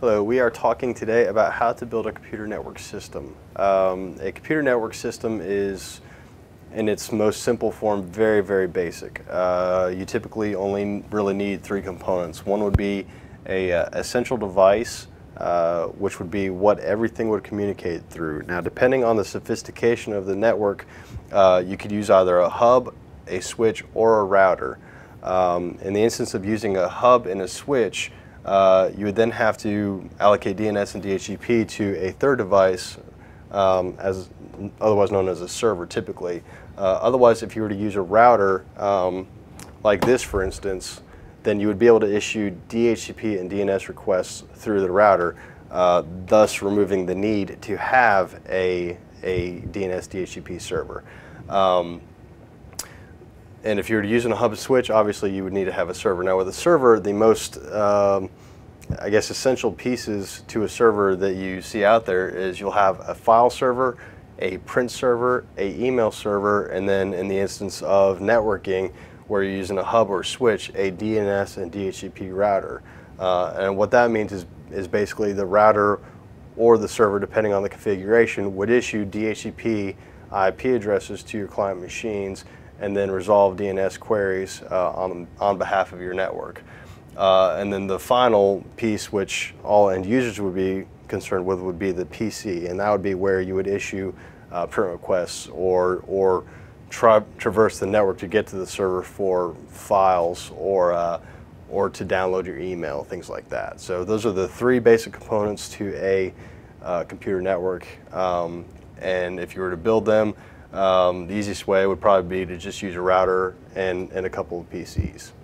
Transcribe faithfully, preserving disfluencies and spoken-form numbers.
Hello, we are talking today about how to build a computer network system. Um, a computer network system is, in its most simple form, very, very basic. Uh, you typically only really need three components. One would be a, a central device, uh, which would be what everything would communicate through. Now, depending on the sophistication of the network, uh, you could use either a hub, a switch, or a router. Um, in the instance of using a hub and a switch, Uh, you would then have to allocate D N S and D H C P to a third device, um, as otherwise known as a server, typically. Uh, otherwise, if you were to use a router, um, like this, for instance, then you would be able to issue D H C P and D N S requests through the router, uh, thus removing the need to have a, a D N S D H C P server. Um, And if you were using a hub switch, obviously you would need to have a server. Now with a server, the most, um, I guess, essential pieces to a server that you see out there is you'll have a file server, a print server, a email server, and then in the instance of networking, where you're using a hub or switch, a D N S and D H C P router. Uh, and what that means is, is basically the router or the server, depending on the configuration, would issue D H C P I P addresses to your client machines and then resolve D N S queries uh, on, on behalf of your network. Uh, and then the final piece, which all end users would be concerned with, would be the P C, and that would be where you would issue uh, print requests or, or tra traverse the network to get to the server for files or, uh, or to download your email, things like that. So those are the three basic components to a uh, computer network, um, and if you were to build them, Um, the easiest way would probably be to just use a router and, and a couple of P Cs.